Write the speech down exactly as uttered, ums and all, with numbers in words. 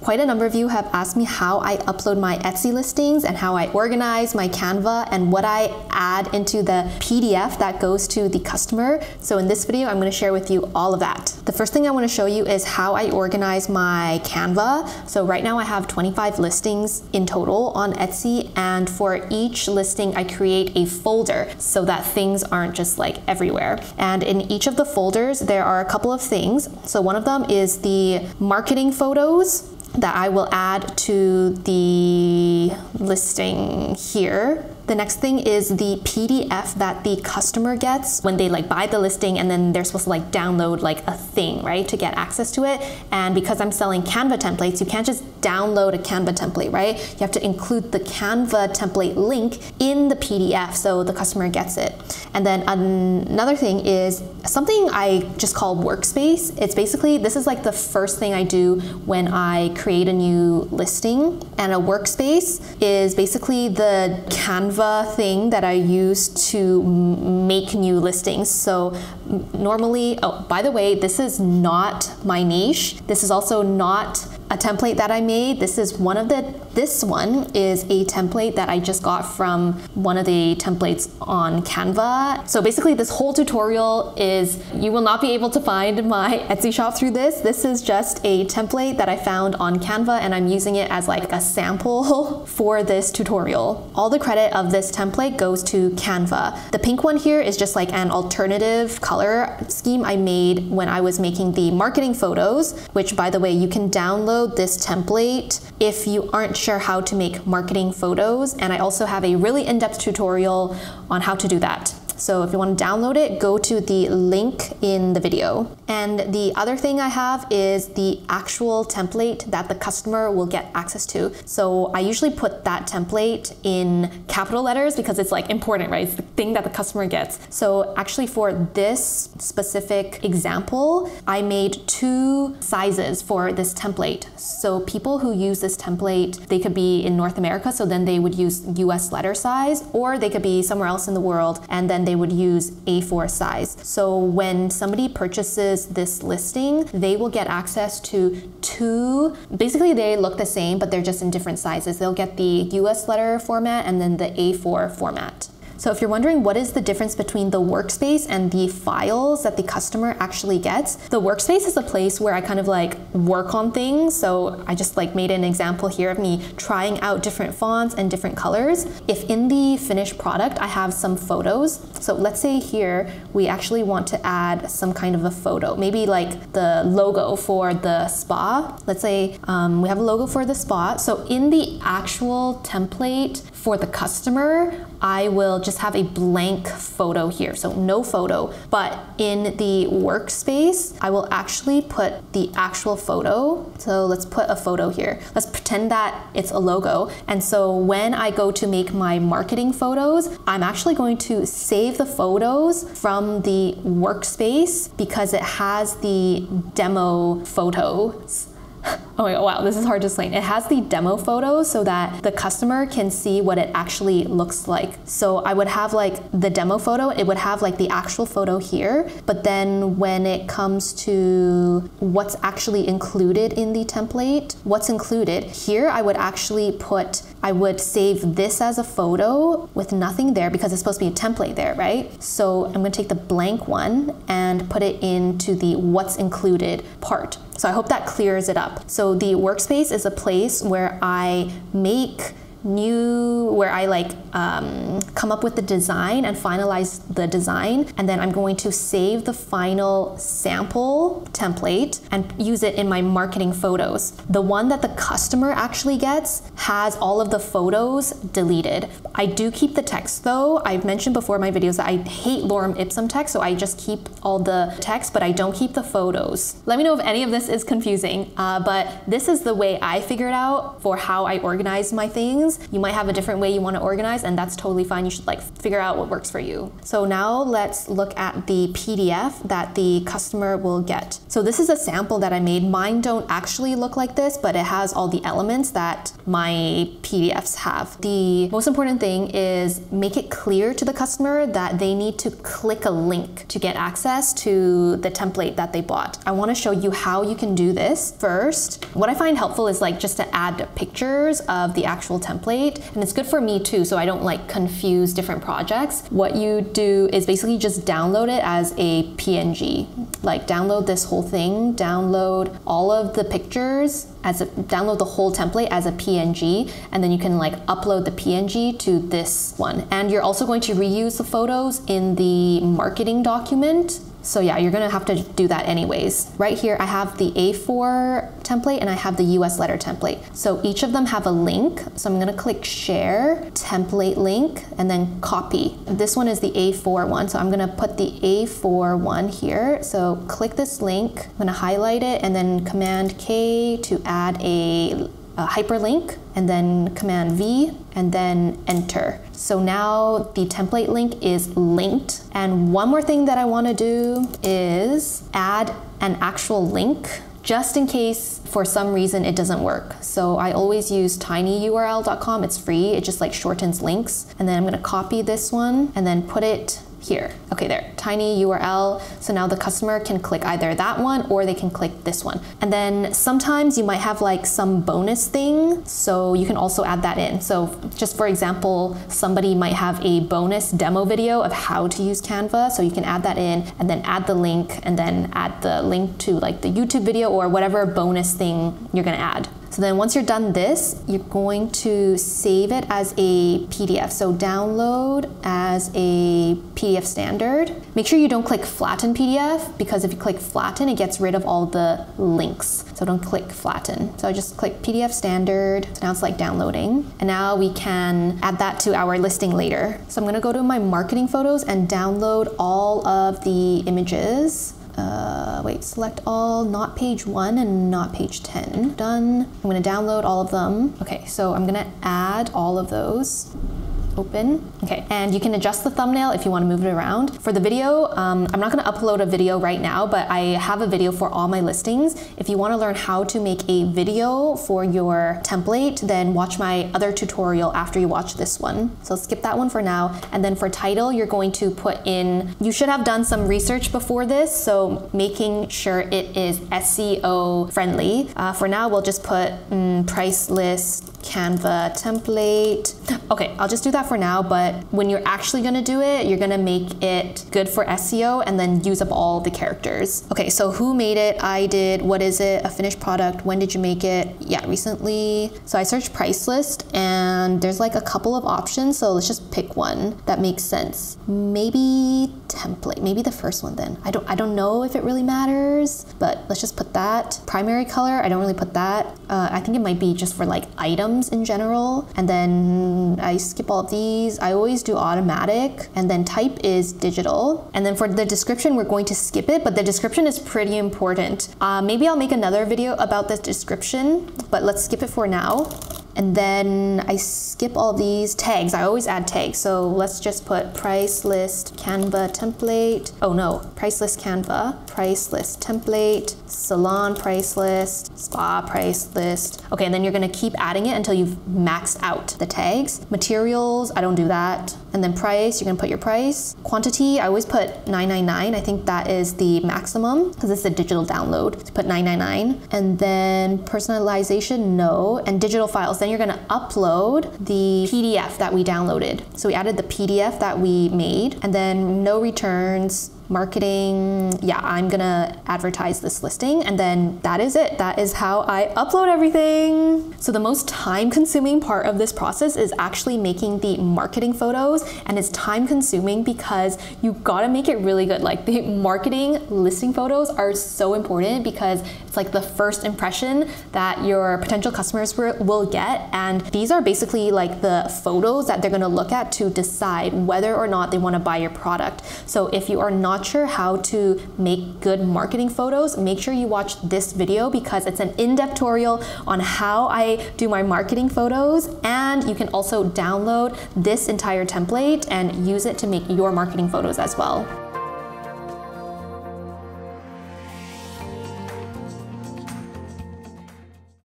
Quite a number of you have asked me how I upload my Etsy listings and how I organize my Canva and what I add into the P D F that goes to the customer. So in this video, I'm going to share with you all of that. The first thing I want to show you is how I organize my Canva. So right now I have twenty-five listings in total on Etsy, and for each listing I create a folder so that things aren't just like everywhere. And in each of the folders, there are a couple of things. So one of them is the marketing photos that I will add to the listing here. The next thing is the P D F that the customer gets when they like buy the listing, and then they're supposed to like download like a thing, right, to get access to it. And because I'm selling Canva templates, you can't just download a Canva template, right? You have to include the Canva template link in the P D F so the customer gets it. And then another thing is something I just call workspace. It's basically, this is like the first thing I do when I create a new listing. And a workspace is basically the Canva thing that I use to make new listings. So normally, oh, by the way, this is not my niche. This is also not a template that I made. This is one of the, this one is a template that I just got from one of the templates on Canva. So basically this whole tutorial is, you will not be able to find my Etsy shop through this. This is just a template that I found on Canva, and I'm using it as like a sample for this tutorial. All the credit of this template goes to Canva. The pink one here is just like an alternative color scheme I made when I was making the marketing photos, which by the way, you can download this template if you aren't sure how to make marketing photos. And I also have a really in-depth tutorial on how to do that. So if you want to download it, go to the link in the video. And the other thing I have is the actual template that the customer will get access to. So I usually put that template in capital letters because it's like important, right? It's the thing that the customer gets. So actually for this specific example, I made two sizes for this template. So people who use this template, they could be in North America, so then they would use U S letter size, or they could be somewhere else in the world, and then they they would use A four size. So when somebody purchases this listing, they will get access to two, basically they look the same, but they're just in different sizes. They'll get the U S letter format and then the A four format. So if you're wondering what is the difference between the workspace and the files that the customer actually gets, the workspace is a place where I kind of like work on things. So I just like made an example here of me trying out different fonts and different colors. If in the finished product, I have some photos. So let's say here, we actually want to add some kind of a photo, maybe like the logo for the spa. Let's say um, we have a logo for the spa. So in the actual template for the customer, I will just have a blank photo here, so no photo. But in the workspace, I will actually put the actual photo. So let's put a photo here. Let's pretend that it's a logo. And so when I go to make my marketing photos, I'm actually going to save the photos from the workspace because it has the demo photos. Oh my God, wow, this is hard to explain. It has the demo photo so that the customer can see what it actually looks like. So I would have like the demo photo, it would have like the actual photo here, but then when it comes to what's actually included in the template, what's included here, I would actually put, I would save this as a photo with nothing there because it's supposed to be a template there, right? So I'm gonna take the blank one and put it into the what's included part. So I hope that clears it up. So the workspace is a place where I make new, where I like um, come up with the design and finalize the design. And then I'm going to save the final sample template and use it in my marketing photos. The one that the customer actually gets has all of the photos deleted. I do keep the text though. I've mentioned before in my videos that I hate lorem ipsum text, so I just keep all the text, but I don't keep the photos. Let me know if any of this is confusing, uh, but this is the way I figured out for how I organize my things. You might have a different way you want to organize, and that's totally fine. You should like figure out what works for you. So now let's look at the P D F that the customer will get. So this is a sample that I made. Mine don't actually look like this, but it has all the elements that my P D Fs have. The most important thing thing is make it clear to the customer that they need to click a link to get access to the template that they bought. I want to show you how you can do this first. What I find helpful is like just to add pictures of the actual template, and it's good for me too, so I don't like confuse different projects. What you do is basically just download it as a P N G. Like download this whole thing, download all of the pictures as a, download the whole template as a P N G, and then you can like upload the P N G to this one. And you're also going to reuse the photos in the marketing document. So yeah, you're gonna have to do that anyways. Right here, I have the A four template and I have the U S letter template. So each of them have a link. So I'm gonna click share, template link, and then copy. This one is the A four one. So I'm gonna put the A four one here. So click this link, I'm gonna highlight it and then Command K to add a, a hyperlink, and then Command V, and then enter. So now the template link is linked. And one more thing that I want to do is add an actual link just in case for some reason it doesn't work. So I always use tiny U R L dot com. It's free. It just like shortens links. And then I'm going to copy this one and then put it here. Okay, there, tiny U R L. So now the customer can click either that one or they can click this one. And then sometimes you might have like some bonus thing, so you can also add that in. So just for example, somebody might have a bonus demo video of how to use Canva. So you can add that in and then add the link and then add the link to like the YouTube video or whatever bonus thing you're gonna add. So then once you're done this, you're going to save it as a P D F. So download as a P D F standard. Make sure you don't click flatten P D F, because if you click flatten, it gets rid of all the links. So don't click flatten. So just click P D F standard. So now it's like downloading. And now we can add that to our listing later. So I'm gonna go to my marketing photos and download all of the images. Uh, wait, select all, not page one and not page ten. Done. I'm gonna download all of them. Okay, so I'm gonna add all of those. Open. Okay, and you can adjust the thumbnail if you want to move it around. For the video, um, I'm not going to upload a video right now, but I have a video for all my listings. If you want to learn how to make a video for your template, then watch my other tutorial after you watch this one. So skip that one for now. And then for title, you're going to put in, you should have done some research before this, so making sure it is S E O friendly. Uh, for now, we'll just put mm, price list Canva template. Okay, I'll just do that for now, but when you're actually gonna do it, you're gonna make it good for S E O and then use up all the characters. Okay, so who made it? I did. What is it? A finished product. When did you make it? Yeah, recently. So I searched price list and there's like a couple of options, so let's just pick one that makes sense. Maybe template, maybe the first one then. I don't, I don't know if it really matters, but let's just put that. Primary color, I don't really put that. Uh, I think it might be just for like items in general. And then I skip all of these. I always do automatic. And then type is digital. And then for the description, we're going to skip it, but the description is pretty important. Uh, maybe I'll make another video about the description, but let's skip it for now. And then I skip all these tags. I always add tags. So let's just put price list Canva template. Oh no, price list Canva, price list template, salon price list, spa price list. Okay, and then you're gonna keep adding it until you've maxed out the tags. Materials, I don't do that. And then price, you're gonna put your price. Quantity, I always put nine ninety-nine. I think that is the maximum because it's a digital download. So put nine ninety-nine. And then personalization, no. And digital files. Then you're gonna upload the P D F that we downloaded. So we added the P D F that we made, and then no returns, marketing. Yeah, I'm gonna advertise this listing, and then that is it. That is how I upload everything. So the most time consuming part of this process is actually making the marketing photos, and it's time consuming because you gotta make it really good. Like the marketing listing photos are so important because it's like the first impression that your potential customers will get, and these are basically like the photos that they're gonna look at to decide whether or not they wanna buy your product. So if you are not sure how to make good marketing photos, make sure you watch this video because it's an in-depth tutorial on how I do my marketing photos, and you can also download this entire template and use it to make your marketing photos as well.